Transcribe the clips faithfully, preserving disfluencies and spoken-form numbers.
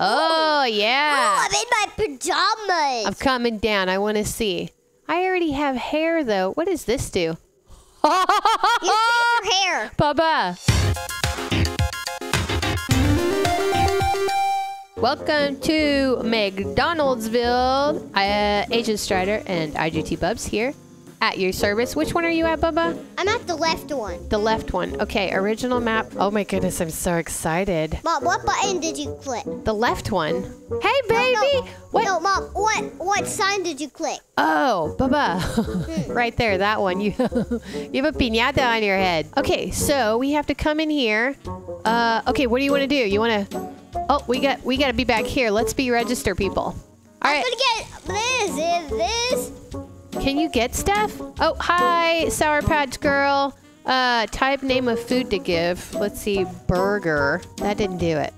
Oh, yeah. Oh, I'm in my pajamas. I'm coming down. I want to see. I already have hair, though. What does this do? You see your hair. Baba. Welcome to McDonaldsville. Uh, Agent Strider and I G T Bubs here at your service. Which one are you at, Bubba? I'm at the left one. The left one. Okay, original map. Oh my goodness, I'm so excited. Mom, what button did you click? The left one. Hey, baby! No, no. What? No, Mom, what, what sign did you click? Oh, Bubba. Hmm. Right there, that one. You, you have a piñata on your head. Okay, so we have to come in here. Uh, okay, what do you want to do? You want to... Oh, we got we got to be back here. Let's be register people. All right. I'm gonna get this. This. Can you get stuff? Oh, hi, Sour Patch Girl. Uh, type name of food to give. Let's see, burger. That didn't do it.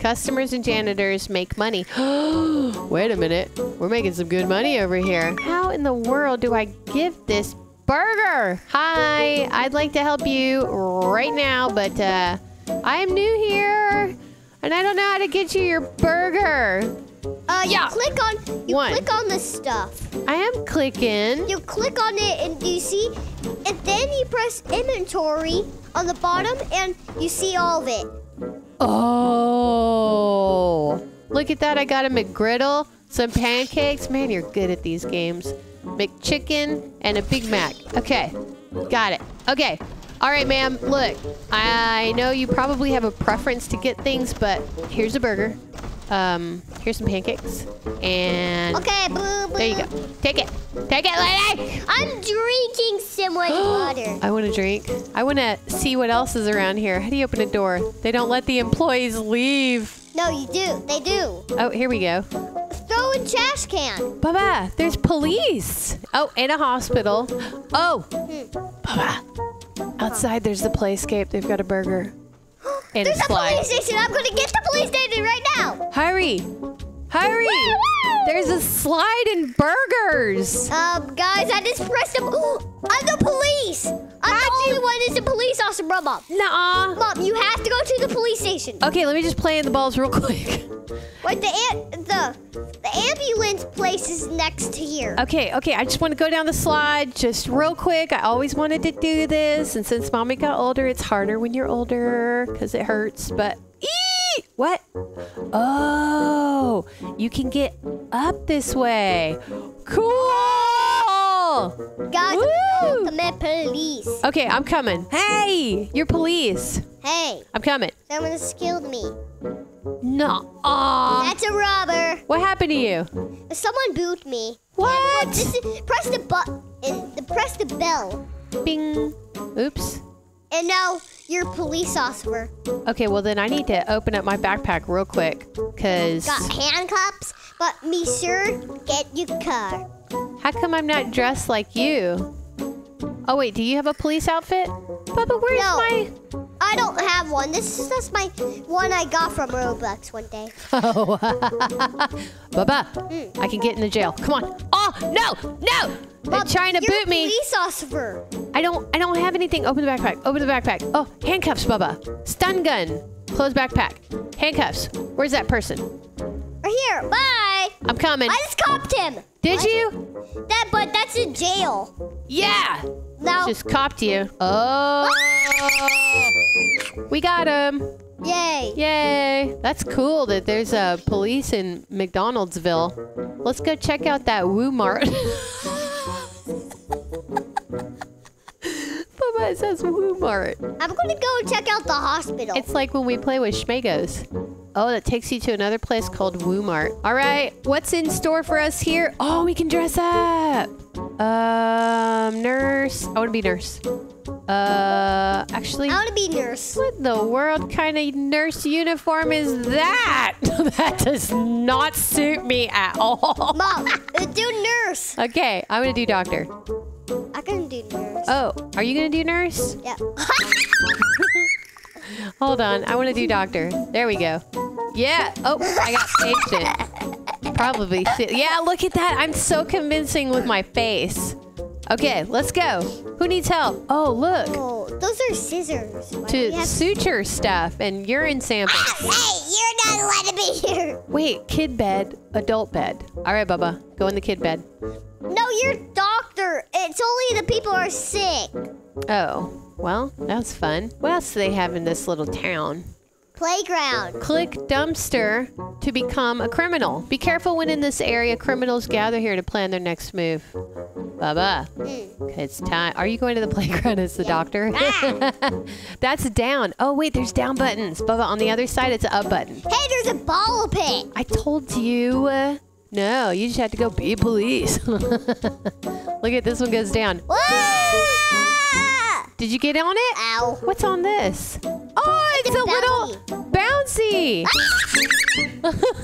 Customers and janitors make money. Wait a minute. We're making some good money over here. How in the world do I give this burger? Hi, I'd like to help you right now, but uh, I am new here. And I don't know how to get you your burger. Uh, you yeah. click on you One. click on the stuff. I am clicking. You click on it and you see, and then you press inventory on the bottom and you see all of it. Oh, look at that! I got a McGriddle, some pancakes. Man, you're good at these games. McChicken and a Big Mac. Okay, got it. Okay. All right, ma'am, look, I know you probably have a preference to get things, but here's a burger. Um, here's some pancakes. And okay, boo, boo. There you go. Take it. Take it, lady. I'm drinking so much water. I want to drink. I want to see what else is around here. How do you open a door? They don't let the employees leave. No, you do. They do. Oh, here we go. Throw in trash can. Baba, there's police. Oh, and a hospital. Oh, hmm. Baba. Outside, there's the playscape. They've got a burger. And there's a police station. I'm going to get the police station right now. Hurry. Hurry. Woo, woo. There's a slide in burgers. Um, guys, I just pressed them. Ooh, I'm the police. I'm How'd the only you? one that's a police officer, bro, Mom. Nuh-uh. Mom, you have to go to the police station. Okay, let me just play in the balls real quick. Wait, the, the, the ambulance place is next to here. Okay, okay, I just want to go down the slide just real quick. I always wanted to do this, and since Mommy got older, it's harder when you're older because it hurts, but... Eee! What? Oh, you can get up this way. Cool! Guys, I'm at police. Okay, I'm coming. Hey, you're police. Hey. I'm coming. Someone just killed me. Nuh-uh. That's a robber. What happened to you? Someone booed me. What? This is, press the button. Press the bell. Bing. Oops. And now you're a police officer. Okay, well then I need to open up my backpack real quick, cause got handcuffs. But me sure get your car. How come I'm not dressed like you? Oh wait, do you have a police outfit? Bubba, where's no. my? I don't have one. This is just my one I got from Roblox one day. Oh, Bubba, mm. I can get in the jail. Come on. Oh, no, no. They're Bob, trying to you're boot a me. Police officer. I don't, I don't have anything. Open the backpack. Open the backpack. Oh, handcuffs, Bubba. Stun gun. Close backpack. Handcuffs. Where's that person? Right here. Bye. I'm coming. I just copped him. Did what? you? That, but that's in jail. Yeah. No. Just copped you. Oh. We got him. Yay. Yay. That's cool that there's a police in McDonaldsville. Let's go check out that Woomart. Bubba, it says Woomart. I'm going to go check out the hospital. It's like when we play with Schmegos. Oh, that takes you to another place called Woomart. All right. What's in store for us here? Oh, we can dress up. Um, nurse. I want to be nurse. Uh, actually... I want to be nurse. What in the world kind of nurse uniform is that? That does not suit me at all. Mom, do nurse. Okay, I'm going to do doctor. I can do nurse. Oh, are you going to do nurse? Yeah. Hold on, I want to do doctor. There we go. Yeah. Oh, I got patient. Probably. Yeah, look at that. I'm so convincing with my face. Okay, let's go. Who needs help? Oh, look. Oh, Those are scissors. Why to suture stuff and urine samples. Oh, hey, you're not allowed to be here. Wait, kid bed, adult bed. All right, Bubba, go in the kid bed. No, you're doctor. It's only the people who are sick. Oh, well, that was fun. What else do they have in this little town? Playground. Click dumpster to become a criminal. Be careful when in this area, criminals gather here to plan their next move. Bubba, mm. It's time. Are you going to the playground as the yeah. doctor? Ah. That's down. Oh, wait, there's down buttons. Bubba, on the other side, it's an up button. Hey, there's a ball pit. I told you. Uh, no, you just have to go be police. Look at this one goes down. Whoa! Did you get on it? Ow. What's on this? Oh, it's, it's a, a bouncy. little bouncy.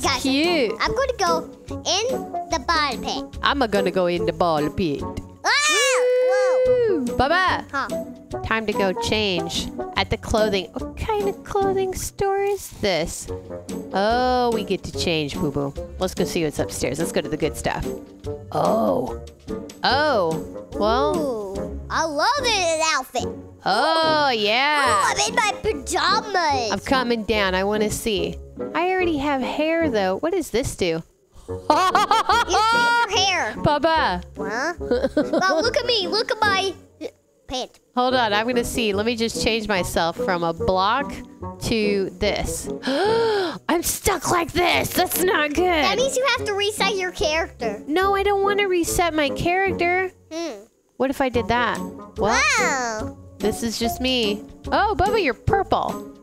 Guys, cute. I'm going to go in the ball pit. I'm going to go in the ball pit. Ah! Whoa. Bubba, huh. Time to go change at the clothing. What kind of clothing store is this? Oh, we get to change, boo-boo. Let's go see what's upstairs. Let's go to the good stuff. Oh. Oh. Well. Ooh, I love it, that outfit. Oh, yeah. Oh, I'm in my pajamas. I'm coming down. I want to see. I already have hair, though. What does this do? You have your hair. Bubba. Huh? Well, look at me. Look at my pants. Hold on. I'm going to see. Let me just change myself from a block to this. I'm stuck like this. That's not good. That means you have to reset your character. No, I don't want to reset my character. Hmm. What if I did that? Well, wow. This is just me. Oh, Bubba, you're purple.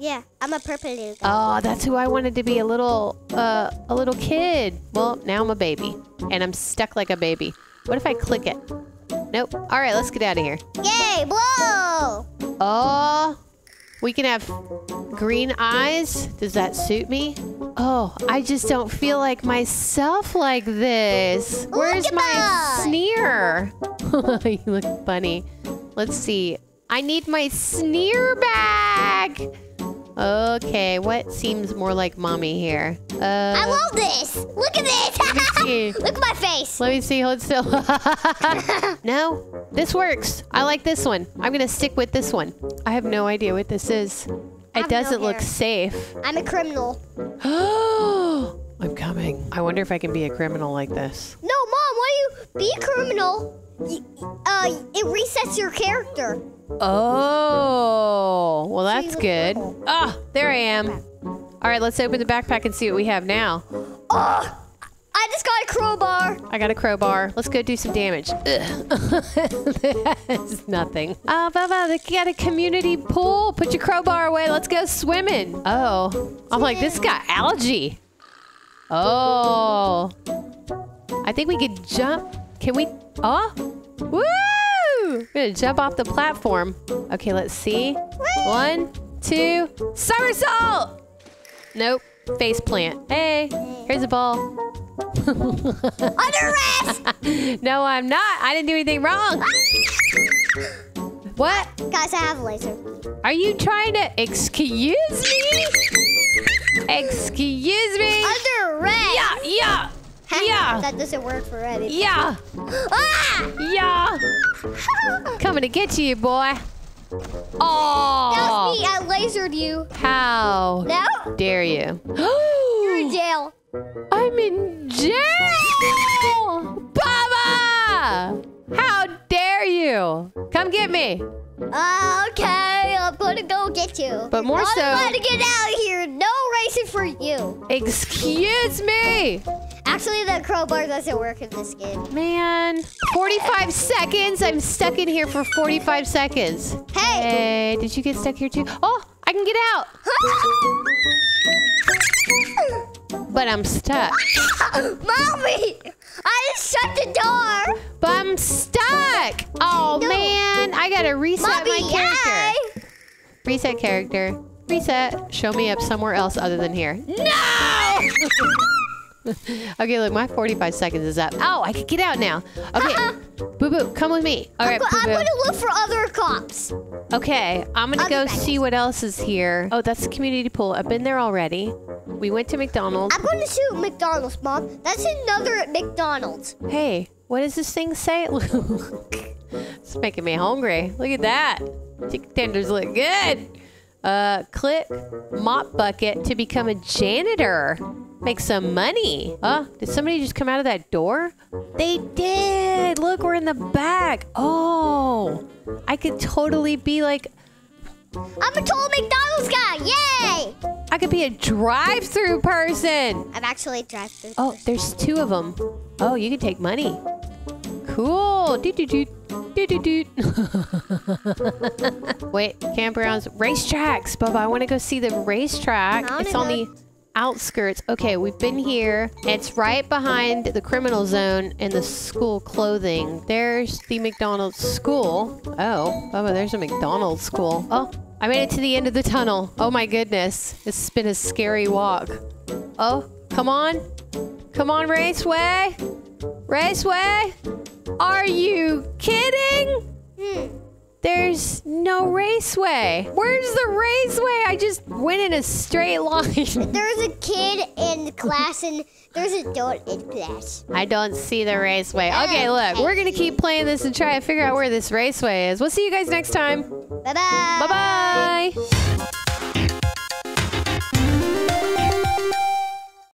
Yeah, I'm a purple dude. Oh, that's who I wanted to be, a little uh, a little kid. Well, now I'm a baby, and I'm stuck like a baby. What if I click it? Nope. All right, let's get out of here. Yay, whoa! Oh, we can have green eyes. Does that suit me? Oh, I just don't feel like myself like this. Where's my sneer? You look funny. Let's see. I need my sneer back. Okay, what seems more like mommy here? Uh, I love this. Look at this. Look at my face. Let me see. Hold still. No, this works. I like this one. I'm going to stick with this one. I have no idea what this is. It doesn't look safe. I'm a criminal. Oh, I'm coming. I wonder if I can be a criminal like this. No, Mom, why do you be a criminal? Uh, it resets your character. Oh, well, that's good. Ah, oh, there I am. All right, let's open the backpack and see what we have now. Oh, I just got a crowbar. I got a crowbar. Let's go do some damage. That's nothing. Ah, uh, Bubba, they got a community pool. Put your crowbar away. Let's go swimming. Oh, I'm like, this got algae. Oh, I think we could jump. Can we? Oh, woo! We're gonna jump off the platform. Okay, let's see. One, two, somersault! Nope, face plant. Hey, here's a ball. Under arrest! No, I'm not. I didn't do anything wrong. What? Guys, I have a laser. Are you trying to excuse me? Excuse me? Under arrest! Yeah, yeah! Yeah. That doesn't work for Reddit. Yeah. Ah! Yeah. Coming to get you, boy. Oh. That was me. I lasered you. How? No. Dare you? You're in jail. I'm in jail. Baba! How dare you? Come get me. Uh, okay, I'm gonna go get you. But more so. I'm gonna get out of here. No racing for you. Excuse me. Actually, the crowbar doesn't work in this game. Man, forty-five seconds. I'm stuck in here for forty-five seconds. Hey. Hey, did you get stuck here too? Oh, I can get out. But I'm stuck. Mommy, I just shut the door. But I'm stuck. Oh, no. Man, I gotta reset Mommy, my character. I... Reset character. Reset. Show me up somewhere else other than here. No! Okay, look, my forty-five seconds is up. Oh, I can get out now. Okay, uh-uh. Boo-Boo, come with me. All right, Boo-Boo. I'm going to look for other cops. Okay, I'm going to go see what else is here. Oh, that's the community pool. I've been there already. We went to McDonald's. I'm going to shoot McDonald's, Mom. That's another McDonald's. Hey, what does this thing say? It's making me hungry. Look at that. Chicken tenders look good. Uh, click mop bucket to become a janitor. Make some money. Oh, did somebody just come out of that door? They did. Look, we're in the back. Oh, I could totally be like... I'm a total McDonald's guy. Yay! I could be a drive-through person. I'm actually a drive-through Oh, person. There's two of them. Oh, you can take money. Cool. Doot, doot, doot. Doot, doot, doot. Wait, campgrounds. Racetracks. Bubba, I want to go see the racetrack. It's on the outskirts. Okay, we've been here. It's right behind the criminal zone and the school clothing. There's the McDonald's school. Oh, Bubba, there's a McDonald's school. Oh, I made it to the end of the tunnel. Oh my goodness. This has been a scary walk. Oh, come on. Come on, Raceway. Raceway. Are you kidding? Hmm. There's no raceway. Where's the raceway? I just went in a straight line. There's a kid in class and there's an adult in class. I don't see the raceway. Okay, look, we're gonna keep playing this and try to figure out where this raceway is. We'll see you guys next time. Bye-bye. Bye-bye.